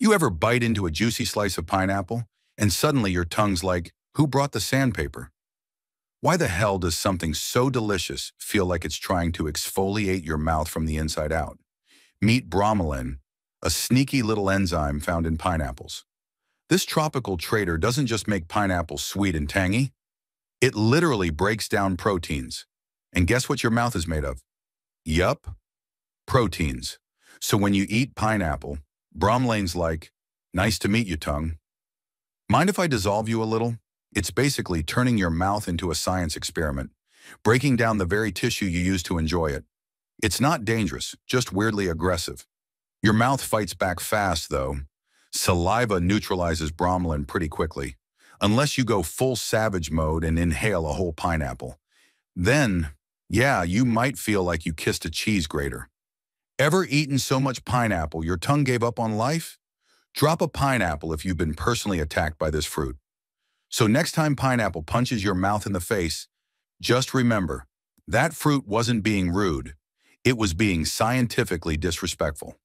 You ever bite into a juicy slice of pineapple and suddenly your tongue's like, who brought the sandpaper? Why the hell does something so delicious feel like it's trying to exfoliate your mouth from the inside out? Meet bromelain, a sneaky little enzyme found in pineapples. This tropical trader doesn't just make pineapples sweet and tangy. It literally breaks down proteins. And guess what your mouth is made of? Yup, proteins. So when you eat pineapple, bromelain's like, nice to meet you, tongue. Mind if I dissolve you a little? It's basically turning your mouth into a science experiment, breaking down the very tissue you use to enjoy it. It's not dangerous, just weirdly aggressive. Your mouth fights back fast, though. Saliva neutralizes bromelain pretty quickly, unless you go full savage mode and inhale a whole pineapple. Then, yeah, you might feel like you kissed a cheese grater. Ever eaten so much pineapple your tongue gave up on life? Drop a pineapple if you've been personally attacked by this fruit. So next time pineapple punches your mouth in the face, just remember, that fruit wasn't being rude. It was being scientifically disrespectful.